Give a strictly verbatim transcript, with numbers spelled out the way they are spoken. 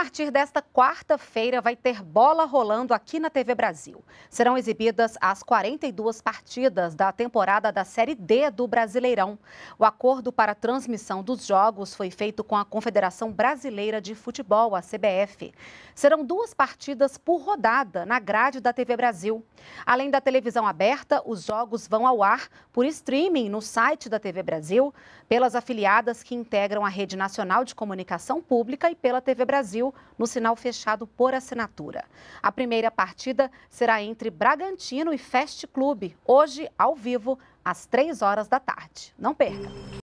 partir desta quarta-feira, vai ter bola rolando aqui na T V Brasil. Serão exibidas as quarenta e duas partidas da temporada da Série D do Brasileirão. O acordo para a transmissão dos jogos foi feito com a Confederação Brasileira de Futebol, a C B F. Serão duas partidas por rodada na grade da T V Brasil. Além da televisão aberta, os jogos vão ao ar por streaming no site da T V Brasil, pelas afiliadas que integram a Rede Nacional de Comunicação Pública e pela T V Brasil, no sinal fechado por assinatura. A primeira partida será entre Bragantino e Fest Clube, hoje, ao vivo, às três horas da tarde. Não perca!